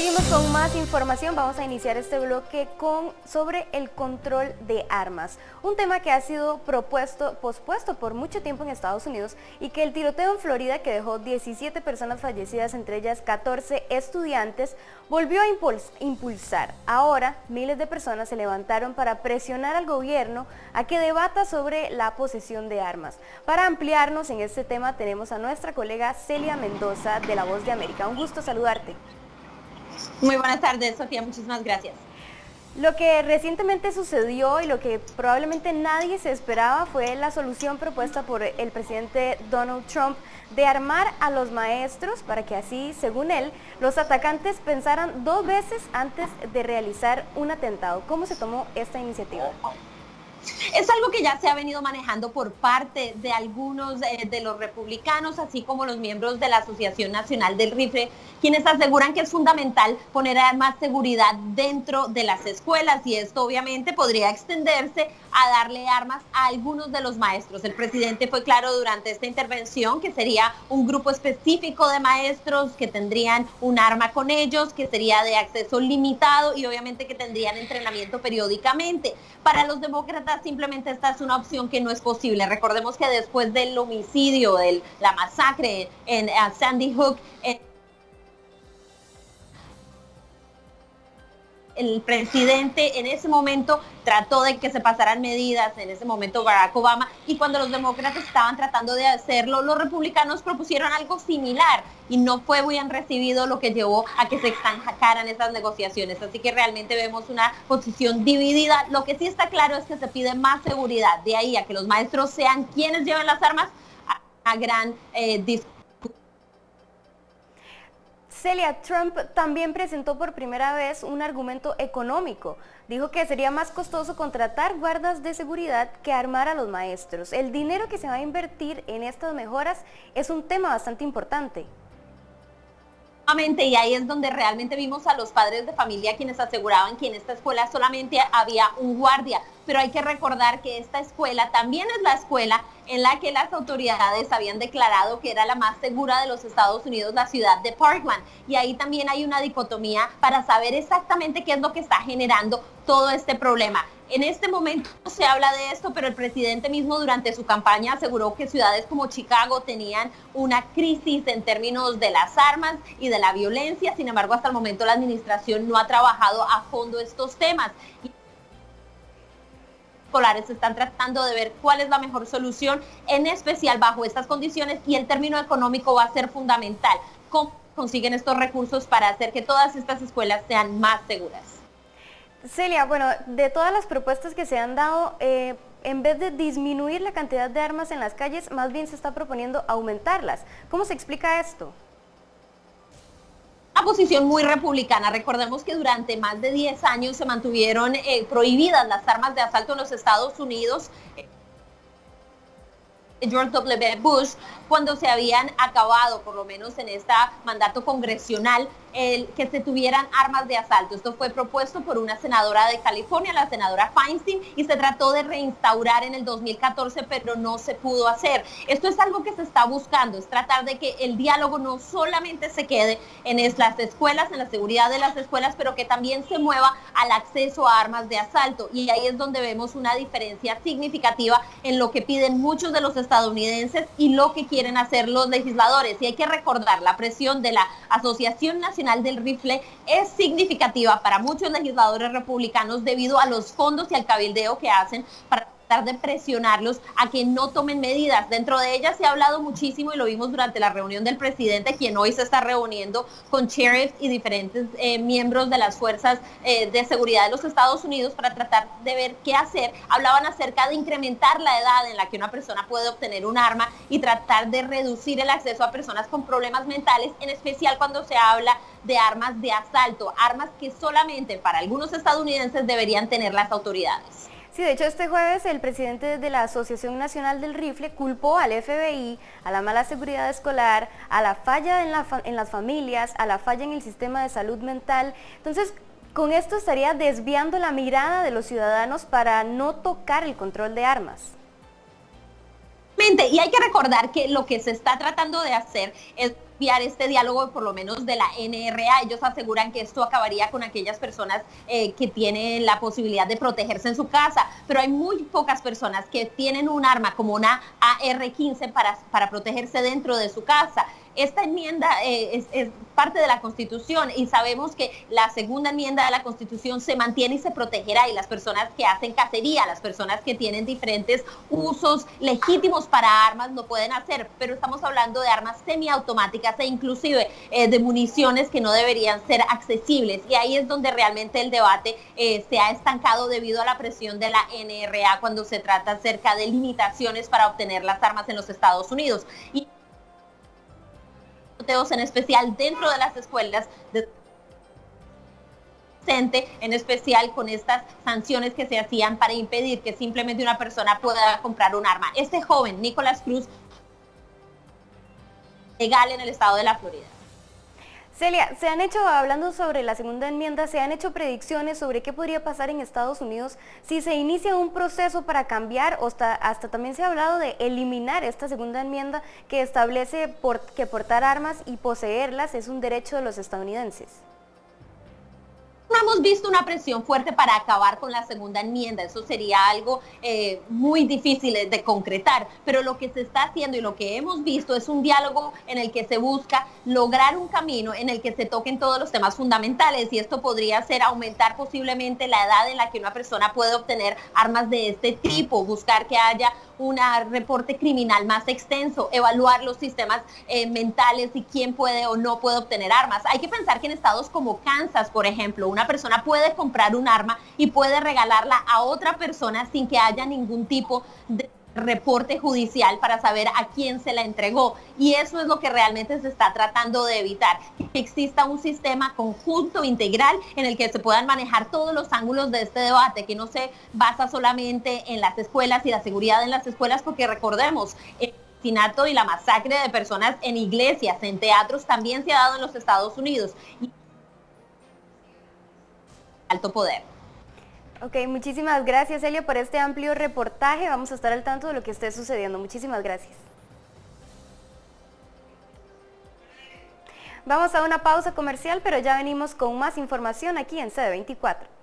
Seguimos con más información. Vamos a iniciar este bloque sobre el control de armas, un tema que ha sido pospuesto por mucho tiempo en Estados Unidos y que el tiroteo en Florida, que dejó 17 personas fallecidas, entre ellas 14 estudiantes, volvió a impulsar. Ahora, miles de personas se levantaron para presionar al gobierno a que debata sobre la posesión de armas. Para ampliarnos en este tema tenemos a nuestra colega Celia Mendoza de La Voz de América. Un gusto saludarte. Muy buenas tardes, Sofía, muchísimas gracias. Lo que recientemente sucedió y lo que probablemente nadie se esperaba fue la solución propuesta por el presidente Donald Trump de armar a los maestros para que así, según él, los atacantes pensaran dos veces antes de realizar un atentado. ¿Cómo se tomó esta iniciativa? Es algo que ya se ha venido manejando por parte de algunos de los republicanos, así como los miembros de la Asociación Nacional del Rifle, quienes aseguran que es fundamental poner más seguridad dentro de las escuelas, y esto obviamente podría extenderse a darle armas a algunos de los maestros. El presidente fue claro durante esta intervención que sería un grupo específico de maestros que tendrían un arma con ellos, que sería de acceso limitado y obviamente que tendrían entrenamiento periódicamente. Para los demócratas, simplemente esta es una opción que no es posible. Recordemos que después del homicidio, de la masacre en Sandy Hook, el presidente en ese momento trató de que se pasaran medidas, en ese momento Barack Obama, y cuando los demócratas estaban tratando de hacerlo, los republicanos propusieron algo similar y no fue muy bien recibido, lo que llevó a que se estancaran esas negociaciones. Así que realmente vemos una posición dividida. Lo que sí está claro es que se pide más seguridad. De ahí a que los maestros sean quienes lleven las armas, a gran discusión. Celia, Trump también presentó por primera vez un argumento económico. Dijo que sería más costoso contratar guardas de seguridad que armar a los maestros. El dinero que se va a invertir en estas mejoras es un tema bastante importante. Y ahí es donde realmente vimos a los padres de familia quienes aseguraban que en esta escuela solamente había un guardia. Pero hay que recordar que esta escuela también es la escuela en la que las autoridades habían declarado que era la más segura de los Estados Unidos, la ciudad de Parkland. Y ahí también hay una dicotomía para saber exactamente qué es lo que está generando todo este problema. En este momento se habla de esto, pero el presidente mismo durante su campaña aseguró que ciudades como Chicago tenían una crisis en términos de las armas y de la violencia. Sin embargo, hasta el momento la administración no ha trabajado a fondo estos temas. Escolares están tratando de ver cuál es la mejor solución, en especial bajo estas condiciones, y el término económico va a ser fundamental. ¿Cómo consiguen estos recursos para hacer que todas estas escuelas sean más seguras? Celia, bueno, de todas las propuestas que se han dado, en vez de disminuir la cantidad de armas en las calles, más bien se está proponiendo aumentarlas. ¿Cómo se explica esto? Una posición muy republicana. Recordemos que durante más de 10 años se mantuvieron prohibidas las armas de asalto en los Estados Unidos. George W. Bush, cuando se habían acabado, por lo menos en este mandato congresional, el que se tuvieran armas de asalto. Esto fue propuesto por una senadora de California, la senadora Feinstein, y se trató de reinstaurar en el 2014, pero no se pudo hacer. Esto es algo que se está buscando, es tratar de que el diálogo no solamente se quede en las escuelas, en la seguridad de las escuelas, pero que también se mueva al acceso a armas de asalto. Y ahí es donde vemos una diferencia significativa en lo que piden muchos de los estadounidenses y lo que quieren hacer los legisladores. Y hay que recordar, la presión de la Asociación Nacional del Rifle es significativa para muchos legisladores republicanos debido a los fondos y al cabildeo que hacen para tratar de presionarlos a que no tomen medidas. Dentro de ellas se ha hablado muchísimo, y lo vimos durante la reunión del presidente, quien hoy se está reuniendo con sheriffs y diferentes miembros de las fuerzas de seguridad de los Estados Unidos para tratar de ver qué hacer. Hablaban acerca de incrementar la edad en la que una persona puede obtener un arma y tratar de reducir el acceso a personas con problemas mentales, en especial cuando se habla de armas de asalto, armas que solamente para algunos estadounidenses deberían tener las autoridades. Sí, de hecho este jueves el presidente de la Asociación Nacional del Rifle culpó al FBI, a la mala seguridad escolar, a la falla en las familias, a la falla en el sistema de salud mental. Entonces, con esto estaría desviando la mirada de los ciudadanos para no tocar el control de armas. Y hay que recordar que lo que se está tratando de hacer es desviar este diálogo, por lo menos de la NRA. Ellos aseguran que esto acabaría con aquellas personas que tienen la posibilidad de protegerse en su casa, pero hay muy pocas personas que tienen un arma como una AR-15 para protegerse dentro de su casa. Esta enmienda es parte de la Constitución y sabemos que la segunda enmienda de la Constitución se mantiene y se protegerá, y las personas que hacen cacería, las personas que tienen diferentes usos legítimos para armas lo pueden hacer, pero estamos hablando de armas semiautomáticas e inclusive de municiones que no deberían ser accesibles, y ahí es donde realmente el debate se ha estancado debido a la presión de la NRA cuando se trata acerca de limitaciones para obtener las armas en los Estados Unidos. Y en especial dentro de las escuelas, en especial con estas sanciones que se hacían para impedir que simplemente una persona pueda comprar un arma. Este joven, Nicolás Cruz, legal en el estado de la Florida. Celia, se han hecho, hablando sobre la segunda enmienda, se han hecho predicciones sobre qué podría pasar en Estados Unidos si se inicia un proceso para cambiar, o hasta también se ha hablado de eliminar esta segunda enmienda que establece que portar armas y poseerlas es un derecho de los estadounidenses. No hemos visto una presión fuerte para acabar con la segunda enmienda, eso sería algo muy difícil de concretar, pero lo que se está haciendo y lo que hemos visto es un diálogo en el que se busca lograr un camino en el que se toquen todos los temas fundamentales, y esto podría ser aumentar posiblemente la edad en la que una persona puede obtener armas de este tipo, buscar que haya un reporte criminal más extenso, evaluar los sistemas mentales y quién puede o no puede obtener armas. Hay que pensar que en estados como Kansas, por ejemplo, una persona puede comprar un arma y puede regalarla a otra persona sin que haya ningún tipo de reporte judicial para saber a quién se la entregó, y eso es lo que realmente se está tratando de evitar, que exista un sistema conjunto, integral, en el que se puedan manejar todos los ángulos de este debate, que no se basa solamente en las escuelas y la seguridad en las escuelas, porque recordemos, el asesinato y la masacre de personas en iglesias, en teatros, también se ha dado en los Estados Unidos. Alto poder. Ok, muchísimas gracias, Celia, por este amplio reportaje. Vamos a estar al tanto de lo que esté sucediendo. Muchísimas gracias. Vamos a una pausa comercial, pero ya venimos con más información aquí en CB24.